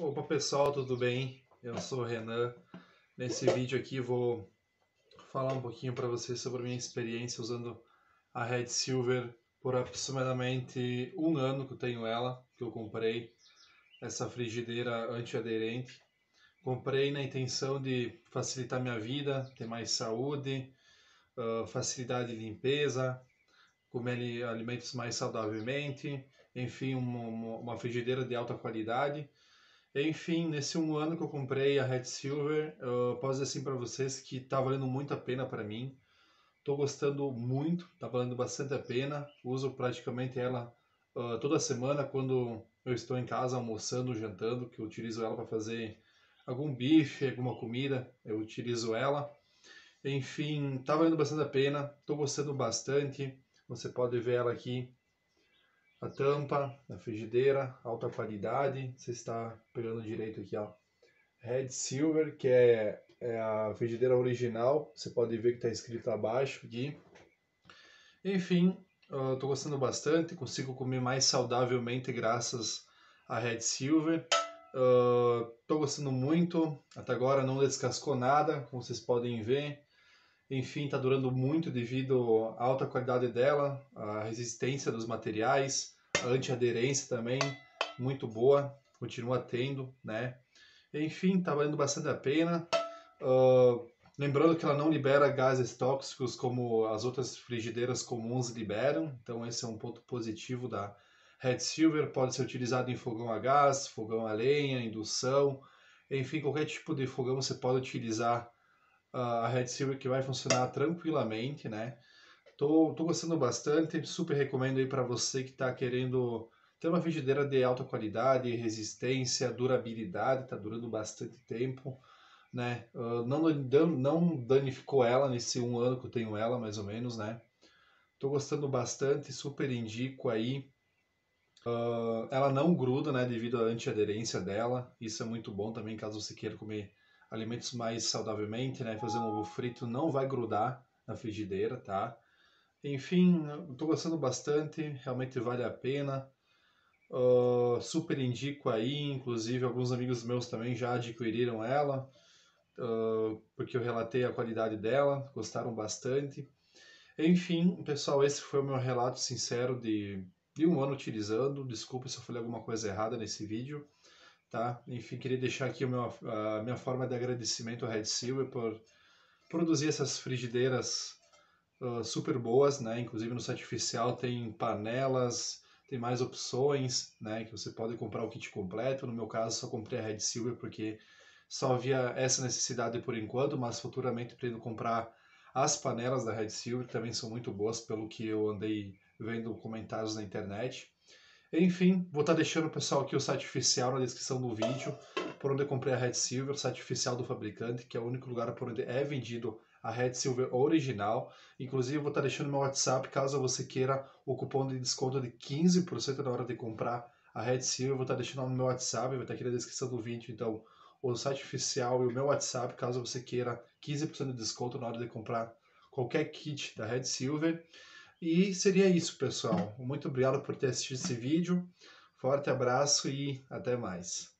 Opa pessoal, tudo bem? Eu sou o Renan. Nesse vídeo aqui vou falar um pouquinho para vocês sobre a minha experiência usando a RedSilver por aproximadamente um ano que eu tenho ela, que eu comprei essa frigideira antiaderente. Comprei na intenção de facilitar minha vida, ter mais saúde, facilidade de limpeza, comer alimentos mais saudavelmente, enfim, uma frigideira de alta qualidade. Enfim, nesse um ano que eu comprei a RedSilver, eu posso dizer assim para vocês que está valendo muito a pena para mim. Estou gostando muito, está valendo bastante a pena. Uso praticamente ela toda semana quando eu estou em casa almoçando, jantando, que eu utilizo ela para fazer algum bife, alguma comida, eu utilizo ela. Enfim, está valendo bastante a pena, estou gostando bastante. Você pode ver ela aqui. A tampa da frigideira, alta qualidade, você está pegando direito aqui, ó. RedSilver, que é a frigideira original, você pode ver que está escrito abaixo aqui. Enfim, estou gostando bastante, consigo comer mais saudavelmente graças à RedSilver. Estou gostando muito, até agora não descascou nada, como vocês podem ver. Enfim, está durando muito devido à alta qualidade dela, a resistência dos materiais, a antiaderência também, muito boa, continua tendo, né? Enfim, está valendo bastante a pena. Lembrando que ela não libera gases tóxicos como as outras frigideiras comuns liberam, então esse é um ponto positivo da RedSilver, pode ser utilizado em fogão a gás, fogão a lenha, indução, enfim, qualquer tipo de fogão você pode utilizar a RedSilver, que vai funcionar tranquilamente, né? Tô gostando bastante, super recomendo aí para você que está querendo ter uma frigideira de alta qualidade, resistência, durabilidade, está durando bastante tempo, né? Não danificou ela nesse um ano que eu tenho ela, mais ou menos, né? Tô gostando bastante, super indico aí. Ela não gruda, né? Devido à antiaderência dela, isso é muito bom também caso você queira comer alimentos mais saudavelmente, né? Fazer um ovo frito não vai grudar na frigideira, tá? Enfim, estou gostando bastante, realmente vale a pena. Super indico aí, inclusive alguns amigos meus também já adquiriram ela, porque eu relatei a qualidade dela, gostaram bastante. Enfim, pessoal, esse foi o meu relato sincero de um ano utilizando. Desculpa se eu falei alguma coisa errada nesse vídeo. Tá? Enfim, queria deixar aqui a minha forma de agradecimento à RedSilver por produzir essas frigideiras super boas, né? Inclusive no site oficial tem panelas, tem mais opções, né? Que você pode comprar o kit completo. No meu caso, só comprei a RedSilver porque só havia essa necessidade por enquanto, mas futuramente pretendo comprar as panelas da RedSilver, que também são muito boas, pelo que eu andei vendo comentários na internet. Enfim, vou estar deixando, pessoal, aqui o site oficial na descrição do vídeo, por onde eu comprei a RedSilver, o site oficial do fabricante, que é o único lugar por onde é vendido a RedSilver original. Inclusive, vou estar deixando meu WhatsApp, caso você queira o cupom de desconto de 15% na hora de comprar a RedSilver. Vou estar deixando no meu WhatsApp, vai estar aqui na descrição do vídeo, então, o site oficial e o meu WhatsApp, caso você queira 15% de desconto na hora de comprar qualquer kit da RedSilver. E seria isso, pessoal. Muito obrigado por ter assistido esse vídeo. Forte abraço e até mais.